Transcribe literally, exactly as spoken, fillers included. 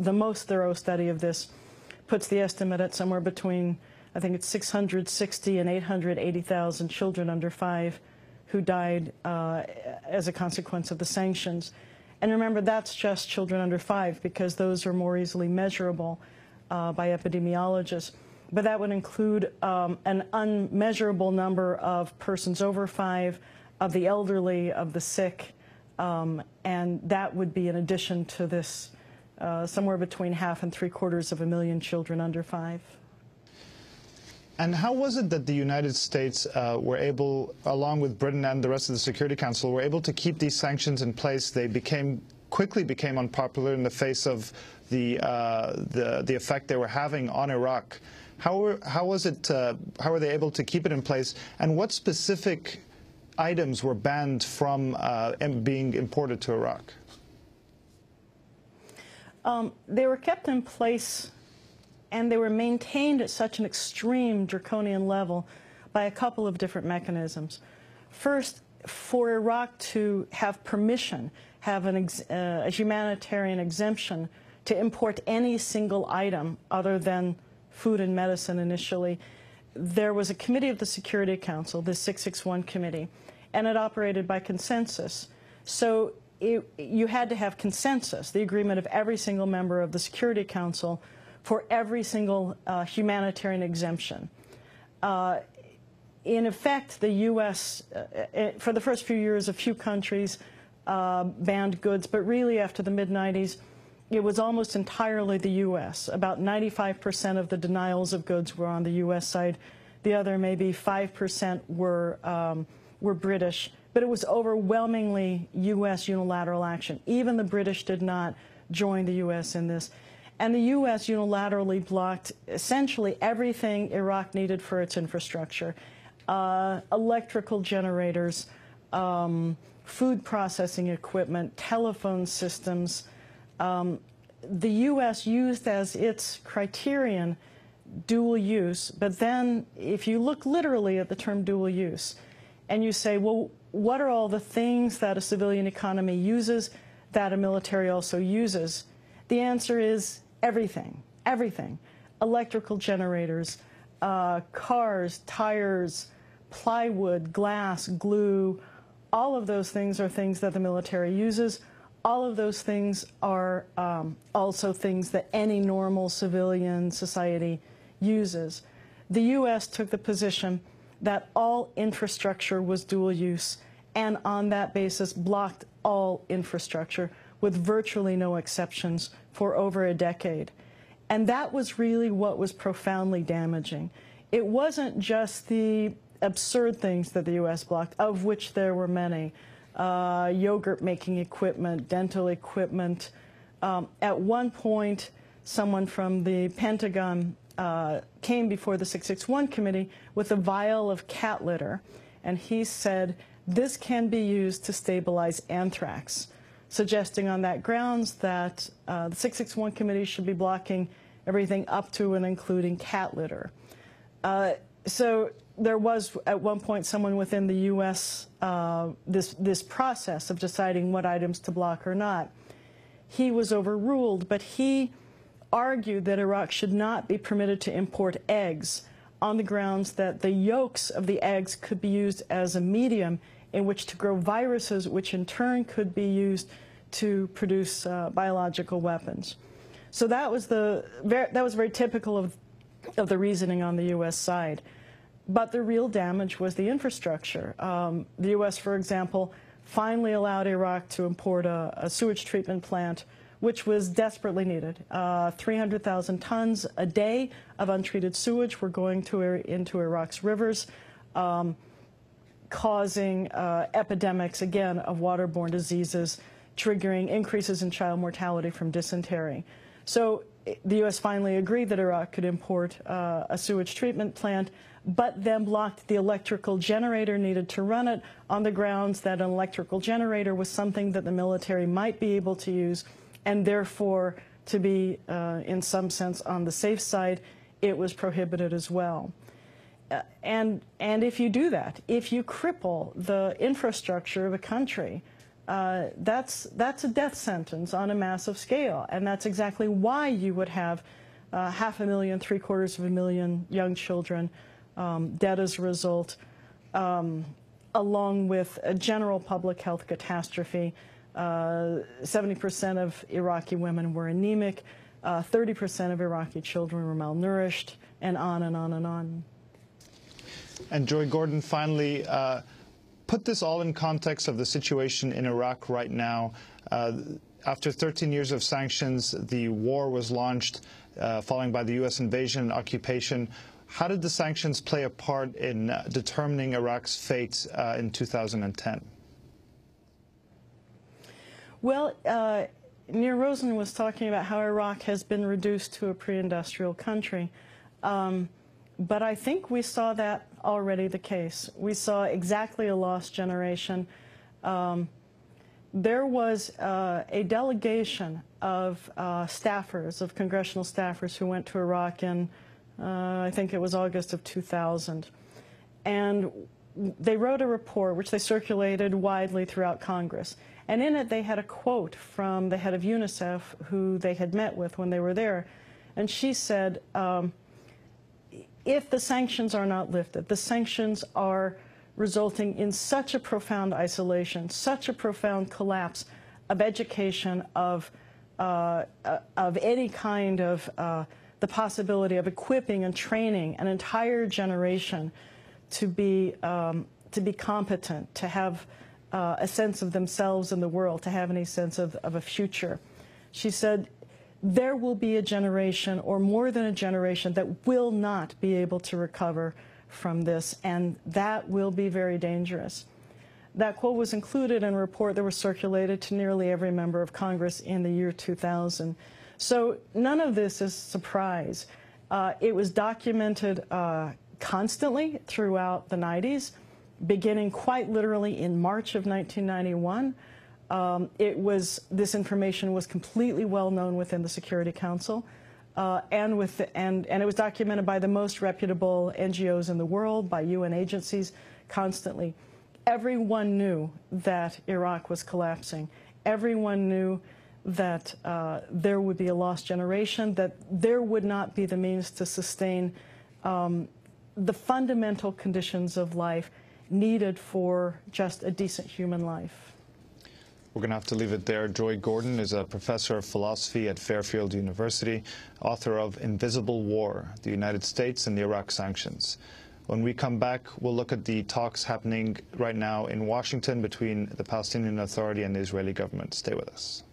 the most thorough study of this puts the estimate at somewhere between, I think it's six hundred sixty and eight hundred eighty thousand children under five who died uh, as a consequence of the sanctions. And remember, that's just children under five, because those are more easily measurable uh, by epidemiologists. But that would include um, an unmeasurable number of persons over five, of the elderly, of the sick, um, and that would be in addition to this uh, somewhere between half and three quarters of a million children under five. And how was it that the United States uh, were able, along with Britain and the rest of the Security Council, were able to keep these sanctions in place? They became quickly became unpopular in the face of the uh, the, the effect they were having on Iraq. How were, how was it? Uh, how were they able to keep it in place? And what specific items were banned from uh, being imported to Iraq? Um, they were kept in place, and they were maintained at such an extreme draconian level by a couple of different mechanisms. First, for Iraq to have permission, have an ex uh, a humanitarian exemption to import any single item other than food and medicine initially, there was a committee of the Security Council, the six six one Committee, and it operated by consensus. So it, you had to have consensus, the agreement of every single member of the Security Council for every single uh, humanitarian exemption. Uh, in effect, the U S, uh, for the first few years, a few countries uh, banned goods, but really after the mid nineties, it was almost entirely the U S. About ninety-five percent of the denials of goods were on the U S side. The other maybe five percent were, um, were British, but it was overwhelmingly U S unilateral action. Even the British did not join the U S in this. And the U S unilaterally blocked essentially everything Iraq needed for its infrastructure, uh, electrical generators, um, food processing equipment, telephone systems. Um, the U S used as its criterion dual use, but then if you look literally at the term dual use and you say, well, what are all the things that a civilian economy uses that a military also uses? The answer is everything, everything. Electrical generators, uh, cars, tires, plywood, glass, glue, all of those things are things that the military uses. All of those things are um, also things that any normal civilian society uses. The U S took the position that all infrastructure was dual use, and on that basis blocked all infrastructure with virtually no exceptions for over a decade. And that was really what was profoundly damaging. It wasn't just the absurd things that the U S blocked, of which there were many. Uh, yogurt-making equipment, dental equipment. Um, at one point, someone from the Pentagon uh, came before the six six one Committee with a vial of cat litter, and he said, this can be used to stabilize anthrax, suggesting on that grounds that uh, the six six one Committee should be blocking everything up to and including cat litter. Uh, so there was, at one point, someone within the U S, uh, this, this process of deciding what items to block or not. He was overruled, but he argued that Iraq should not be permitted to import eggs on the grounds that the yolks of the eggs could be used as a medium in which to grow viruses, which in turn could be used to produce uh, biological weapons. So that was, the, that was very typical of, of the reasoning on the U S side. But the real damage was the infrastructure. Um, the U S, for example, finally allowed Iraq to import a, a sewage treatment plant, which was desperately needed. Uh, three hundred thousand tons a day of untreated sewage were going to, into Iraq's rivers, um, causing uh, epidemics, again, of waterborne diseases, triggering increases in child mortality from dysentery. So the U S finally agreed that Iraq could import uh, a sewage treatment plant, but then blocked the electrical generator needed to run it on the grounds that an electrical generator was something that the military might be able to use, and therefore to be, uh, in some sense, on the safe side, it was prohibited as well. Uh, and, and if you do that, if you cripple the infrastructure of a country, uh, that's, that's a death sentence on a massive scale. And that's exactly why you would have uh, half a million, three quarters of a million young children um, dead as a result, um, along with a general public health catastrophe. seventy percent uh, of Iraqi women were anemic, thirty percent uh, of Iraqi children were malnourished, and on and on and on. And Joy Gordon, finally, uh, put this all in context of the situation in Iraq right now. Uh, after thirteen years of sanctions, the war was launched, uh, following by the U S invasion and occupation. How did the sanctions play a part in uh, determining Iraq's fate uh, in two thousand ten? Well, uh, Nir Rosen was talking about how Iraq has been reduced to a pre-industrial country. Um, but I think we saw that already the case. We saw exactly a lost generation. Um, there was uh, a delegation of uh, staffers, of congressional staffers, who went to Iraq in, uh, I think it was August of two thousand. And they wrote a report, which they circulated widely throughout Congress. And in it, they had a quote from the head of UNICEF, who they had met with when they were there. And she said, um, if the sanctions are not lifted, the sanctions are resulting in such a profound isolation, such a profound collapse of education, of, uh, of any kind of uh, the possibility of equipping and training an entire generation to be, um, to be competent, to have Uh, a sense of themselves in the world, to have any sense of, of a future. She said, there will be a generation, or more than a generation, that will not be able to recover from this, and that will be very dangerous. That quote was included in a report that was circulated to nearly every member of Congress in the year two thousand. So none of this is surprise. Uh, it was documented uh, constantly throughout the nineties. Beginning quite literally in March of nineteen ninety-one, um, it was this information was completely well known within the Security Council, uh, and with the, and and it was documented by the most reputable N G Os in the world, by U N agencies, constantly. Everyone knew that Iraq was collapsing. Everyone knew that uh, there would be a lost generation, that there would not be the means to sustain um, the fundamental conditions of life needed for just a decent human life. We're going to have to leave it there. Joy Gordon is a professor of philosophy at Fairfield University, author of Invisible War: The United States and the Iraq Sanctions. When we come back, we'll look at the talks happening right now in Washington between the Palestinian Authority and the Israeli government. Stay with us.